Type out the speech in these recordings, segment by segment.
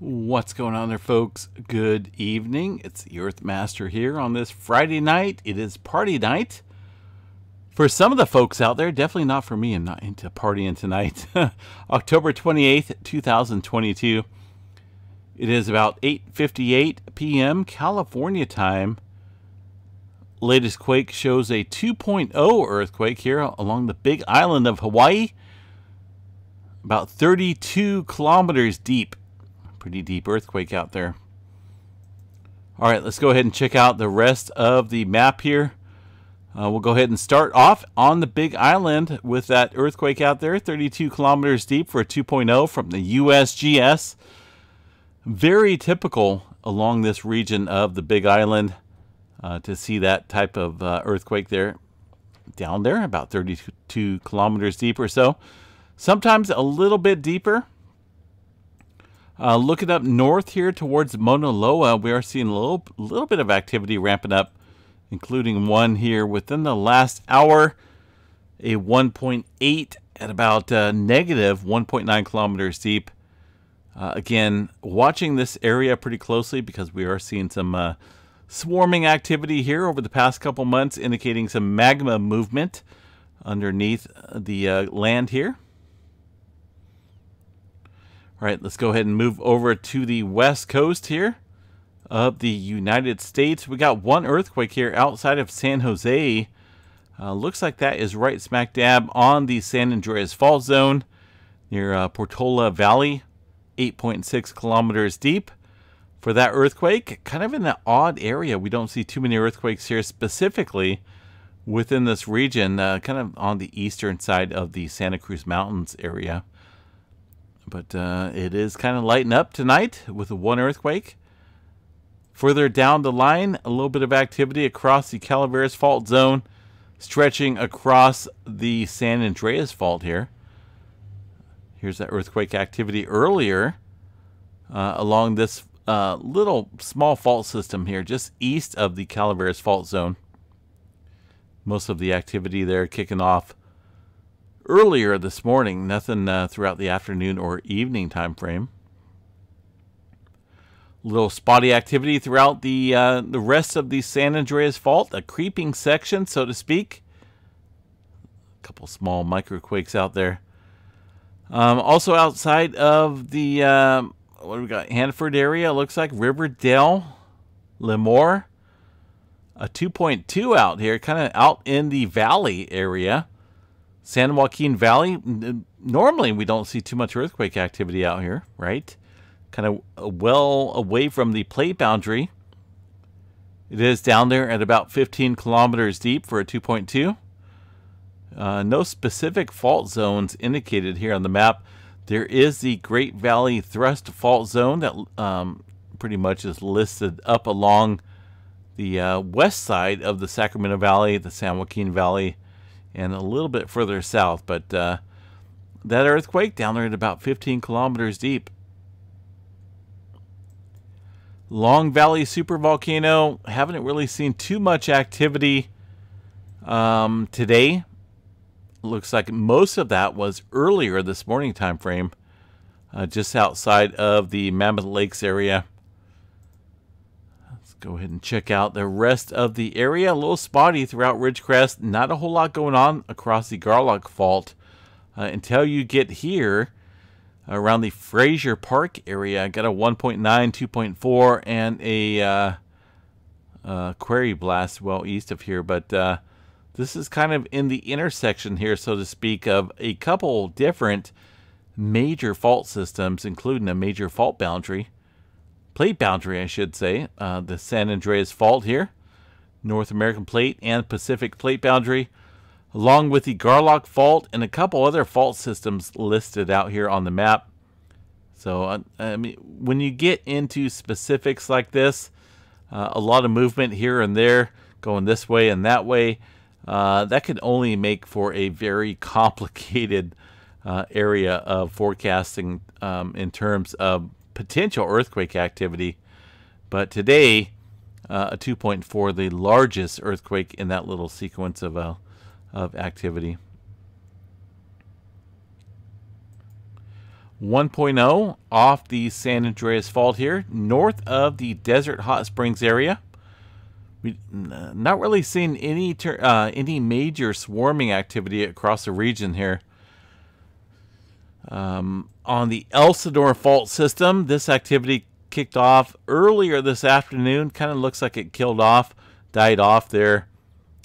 What's going on there, folks? Good evening. It's the Earth Master here on this Friday night. It is party night for some of the folks out there. Definitely not for me. I'm not into partying tonight. October 28th, 2022. It is about 8:58 p.m. California time. Latest quake shows a 2.0 earthquake here along the Big Island of Hawaii, about 32 kilometers deep. Pretty deep earthquake out there. All right, let's go ahead and check out the rest of the map here. We'll go ahead and start off on the Big Island with that earthquake out there, 32 kilometers deep for a 2.0 from the USGS. Very typical along this region of the Big Island to see that type of earthquake there. Down there, about 32 kilometers deep or so. Sometimes a little bit deeper. Looking up north here towards Mauna Loa, we are seeing a little bit of activity ramping up, including one here within the last hour, a 1.8 at about negative 1.9 kilometers deep. Again, watching this area pretty closely because we are seeing some swarming activity here over the past couple months, indicating some magma movement underneath the land here. All right, let's go ahead and move over to the west coast here of the United States. We got one earthquake here outside of San Jose. Looks like that is right smack dab on the San Andreas Fault Zone near Portola Valley, 8.6 kilometers deep for that earthquake. Kind of in an odd area. We don't see too many earthquakes here specifically within this region, kind of on the eastern side of the Santa Cruz Mountains area. But it is kind of lighting up tonight with one earthquake. Further down the line, a little bit of activity across the Calaveras Fault Zone, stretching across the San Andreas Fault here. Here's that earthquake activity earlier along this little small fault system here, just east of the Calaveras Fault Zone. Most of the activity there kicking off earlier this morning, nothing throughout the afternoon or evening time frame. Little spotty activity throughout the rest of the San Andreas Fault, a creeping section, so to speak. A couple small microquakes out there. Also outside of the what do we got? Hanford area, looks like Riverdale, Lemoore, a 2.2 out here, kind of out in the valley area. San Joaquin Valley, normally we don't see too much earthquake activity out here, right? Kind of well away from the plate boundary. It is down there at about 15 kilometers deep for a 2.2. No specific fault zones indicated here on the map. There is the Great Valley Thrust Fault Zone that pretty much is listed up along the west side of the Sacramento Valley, the San Joaquin Valley, and a little bit further south, but that earthquake down there at about 15 kilometers deep. Long Valley Supervolcano, haven't really seen too much activity today. Looks like most of that was earlier this morning time frame, just outside of the Mammoth Lakes area. Go ahead and check out the rest of the area. A little spotty throughout Ridgecrest. Not a whole lot going on across the Garlock Fault until you get here around the Frasier Park area. Got a 1.9, 2.4, and a quarry blast well east of here. But this is kind of in the intersection here, so to speak, of a couple different major fault systems, including a major fault boundary. Plate boundary, I should say, the San Andreas Fault here, North American Plate and Pacific Plate boundary, along with the Garlock Fault and a couple other fault systems listed out here on the map. So, I mean, when you get into specifics like this, a lot of movement here and there, going this way and that way, that could only make for a very complicated area of forecasting in terms of potential earthquake activity. But today, a 2.4, the largest earthquake in that little sequence of activity. 1.0 off the San Andreas Fault here, north of the Desert Hot Springs area. We've not really seen any major swarming activity across the region here. On the Elsinore fault system, this activity kicked off earlier this afternoon. Kind of looks like it died off there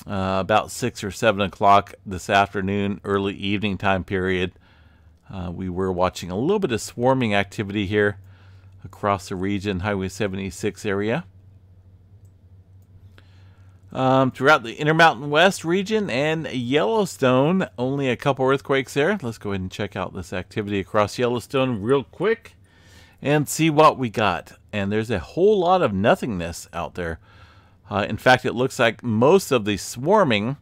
about 6 or 7 o'clock this afternoon, early evening time period. We were watching a little bit of swarming activity here across the region, Highway 76 area. Throughout the Intermountain West region and Yellowstone, only a couple earthquakes there. Let's go ahead and check out this activity across Yellowstone real quick and see what we got. And there's a whole lot of nothingness out there. In fact, it looks like most of the swarming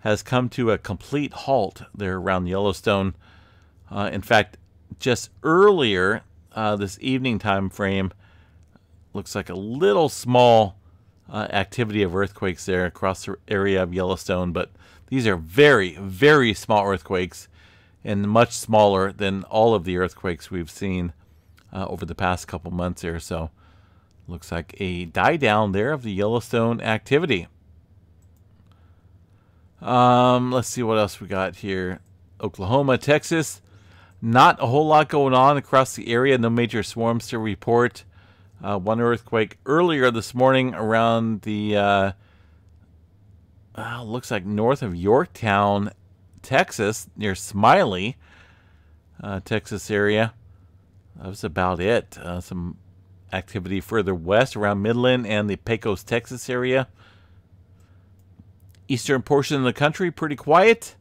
has come to a complete halt there around Yellowstone. In fact, just earlier this evening time frame, looks like a little small activity of earthquakes there across the area of Yellowstone, but these are very, very small earthquakes and much smaller than all of the earthquakes we've seen over the past couple months here. So looks like a die down there of the Yellowstone activity. Let's see what else we got here. Oklahoma, Texas, not a whole lot going on across the area. No major swarms to report. One earthquake earlier this morning around the, looks like north of Yorktown, Texas, near Smiley, Texas area. That was about it. Some activity further west around Midland and the Pecos, Texas area. Eastern portion of the country, pretty quiet.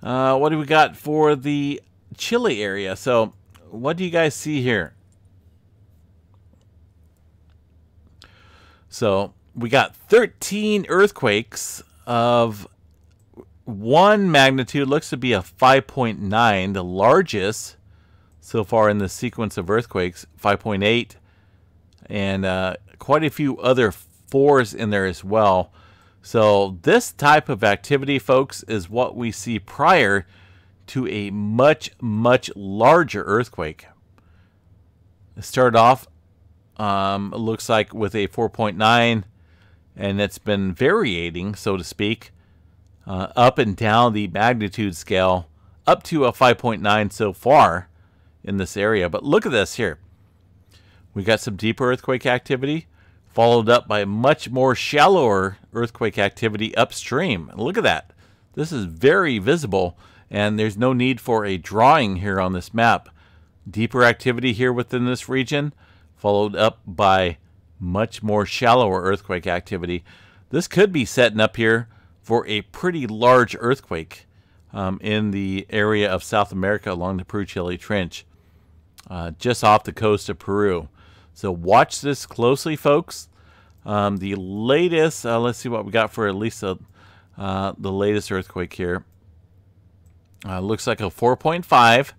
What do we got for the Chile area? So what do you guys see here? So we got 13 earthquakes of one magnitude, looks to be a 5.9, the largest so far in the sequence of earthquakes, 5.8, and quite a few other 4s in there as well. So this type of activity, folks, is what we see prior to a much, much larger earthquake. It started off it looks like with a 4.9, and it's been variating, so to speak, up and down the magnitude scale, up to a 5.9 so far in this area. But look at this here. We got some deeper earthquake activity, followed up by much more shallower earthquake activity upstream. Look at that. This is very visible, and there's no need for a drawing here on this map. Deeper activity here within this region, followed up by much more shallower earthquake activity. This could be setting up here for a pretty large earthquake in the area of South America along the Peru-Chile Trench, just off the coast of Peru. So watch this closely, folks. The latest, let's see what we got for at least the latest earthquake here. Looks like a 4.5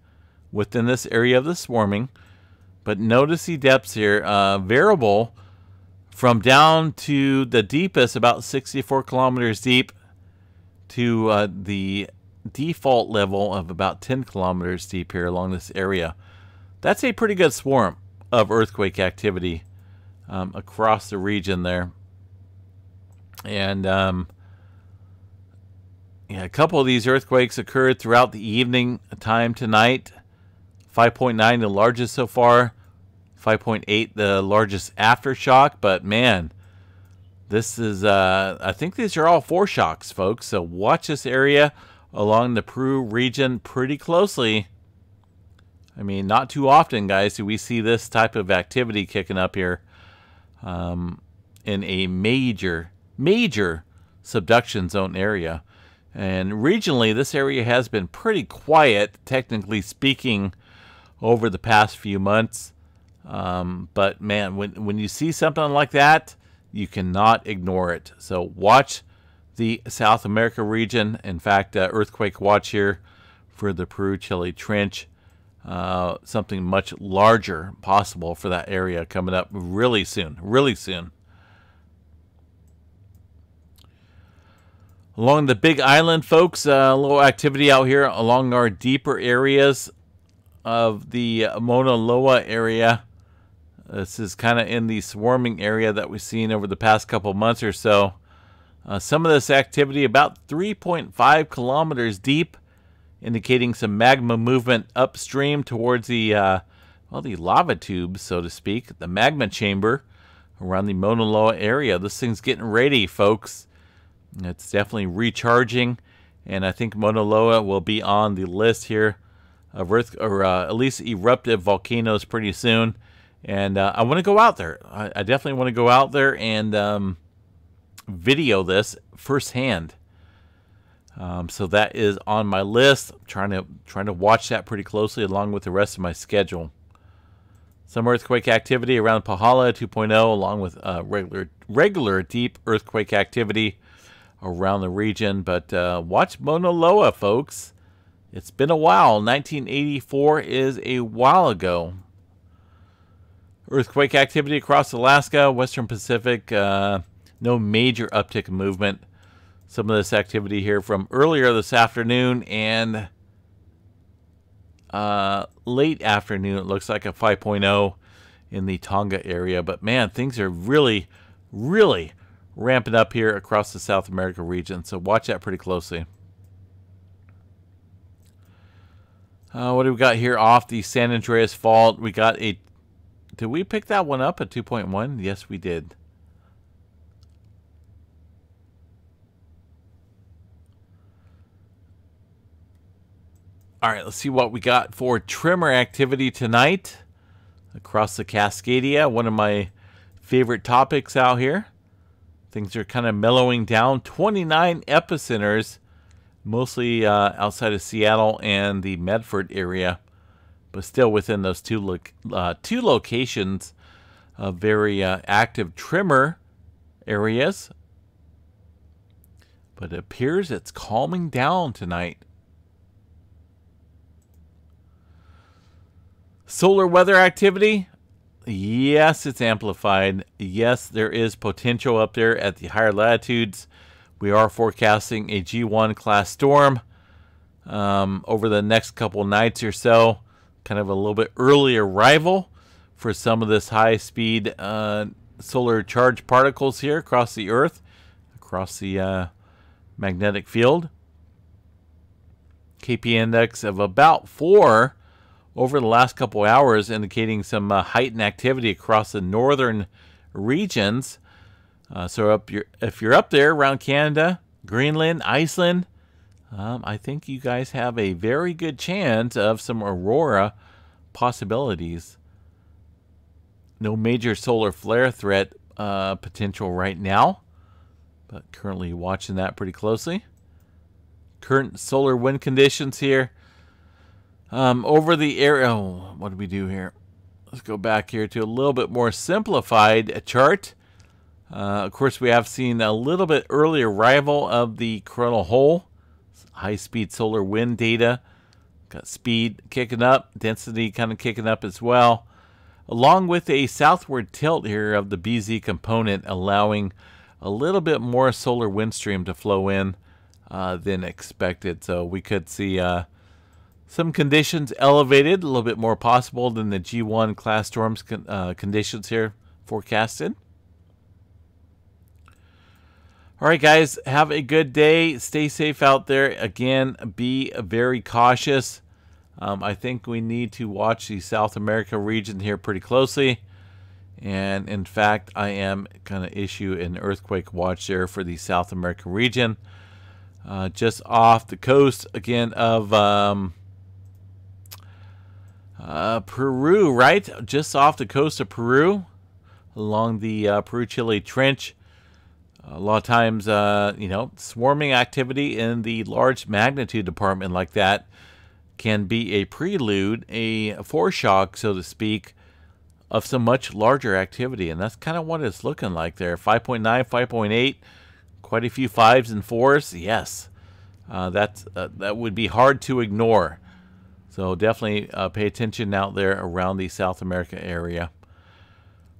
within this area of the swarming. But notice the depths here, variable from down to the deepest, about 64 kilometers deep, to the default level of about 10 kilometers deep here along this area. That's a pretty good swarm of earthquake activity across the region there. And yeah, a couple of these earthquakes occurred throughout the evening time tonight. 5.9, the largest so far. 5.8, the largest aftershock. But man, this is, I think these are all 4 shocks, folks. So watch this area along the Peru region pretty closely. I mean, not too often, guys, do we see this type of activity kicking up here in a major, major subduction zone area. And regionally, this area has been pretty quiet, technically speaking, over the past few months. But man, when you see something like that, you cannot ignore it. So watch the South America region. In fact, earthquake watch here for the Peru-Chile Trench. Something much larger possible for that area coming up really soon, really soon. Along the Big Island, folks, a little activity out here along our deeper areas. of the Mauna Loa area. This is kind of in the swarming area that we've seen over the past couple months or so. Some of this activity about 3.5 kilometers deep, indicating some magma movement upstream towards the, well, the lava tubes, so to speak, the magma chamber around the Mauna Loa area. This thing's getting ready, folks. It's definitely recharging, and I think Mauna Loa will be on the list here of at least eruptive volcanoes pretty soon. And I want to go out there. I definitely want to go out there and video this firsthand. So that is on my list. I'm trying to watch that pretty closely along with the rest of my schedule. Some earthquake activity around Pahala 2.0, along with regular deep earthquake activity around the region. But watch Mauna Loa, folks. It's been a while. 1984 is a while ago. Earthquake activity across Alaska, Western Pacific, no major uptick movement. Some of this activity here from earlier this afternoon and late afternoon. It looks like a 5.0 in the Tonga area. But man, things are really, really ramping up here across the South America region. So watch that pretty closely. What do we got here off the San Andreas Fault? We got a... Did we pick that one up at 2.1? Yes, we did. All right, let's see what we got for tremor activity tonight across the Cascadia. One of my favorite topics out here. Things are kind of mellowing down. 29 epicenters, mostly outside of Seattle and the Medford area, but still within those two locations of very active tremor areas. But it appears it's calming down tonight. Solar weather activity, yes, it's amplified. Yes, there is potential up there at the higher latitudes. We are forecasting a G1 class storm over the next couple nights or so. Kind of a little bit early arrival for some of this high-speed solar charged particles here across the Earth, across the magnetic field. KP index of about 4 over the last couple hours, indicating some heightened activity across the northern regions. So if you're up there around Canada, Greenland, Iceland, I think you guys have a very good chance of some aurora possibilities. No major solar flare threat potential right now, but currently watching that pretty closely. Current solar wind conditions here. Over the area, oh, what did we do here? Let's go back here to a little bit more simplified chart. Of course, we have seen a little bit early arrival of the coronal hole. High-speed solar wind data. Got speed kicking up, density kind of kicking up as well, along with a southward tilt here of the BZ component, allowing a little bit more solar wind stream to flow in than expected. So we could see some conditions elevated, a little bit more possible than the G1 class storms conditions here forecasted. All right, guys, have a good day. Stay safe out there. Again, be very cautious. I think we need to watch the South America region here pretty closely. And, in fact, I am going to issue an earthquake watch there for the South America region. Just off the coast, again, of Peru, right? Just off the coast of Peru, along the Peru-Chile Trench. A lot of times, you know, swarming activity in the large magnitude department like that can be a prelude, a foreshock, so to speak, of some much larger activity. And that's kind of what it's looking like there. 5.9, 5.8, quite a few 5s and 4s. Yes, that would be hard to ignore. So definitely pay attention out there around the South America area.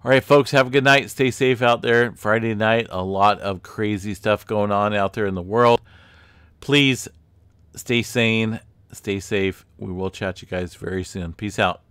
All right, folks, have a good night. Stay safe out there. Friday night, a lot of crazy stuff going on out there in the world. Please stay sane, Stay safe. We will chat you guys very soon. Peace out.